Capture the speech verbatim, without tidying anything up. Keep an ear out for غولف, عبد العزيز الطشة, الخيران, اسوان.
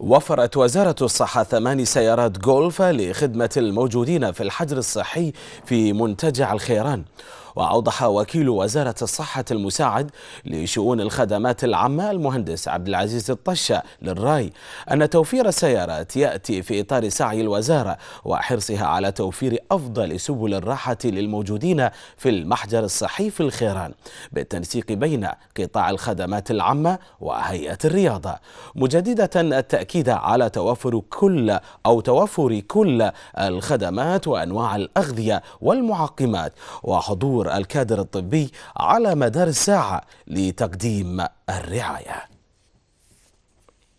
وفرت وزارة الصحة ثماني سيارات غولف لخدمة الموجودين في الحجر الصحي في منتجع الخيران. وأوضح وكيل وزارة الصحة المساعد لشؤون الخدمات العامة المهندس عبد العزيز الطشة للراي أن توفير السيارات يأتي في إطار سعي الوزارة وحرصها على توفير أفضل سبل الراحة للموجودين في المحجر الصحي في الخيران بالتنسيق بين قطاع الخدمات العامة وهيئة الرياضة، مجددة التأكيد على توفر كل أو توفر كل الخدمات وأنواع الأغذية والمعقمات وحضور الكادر الطبي على مدار الساعة لتقديم الرعاية.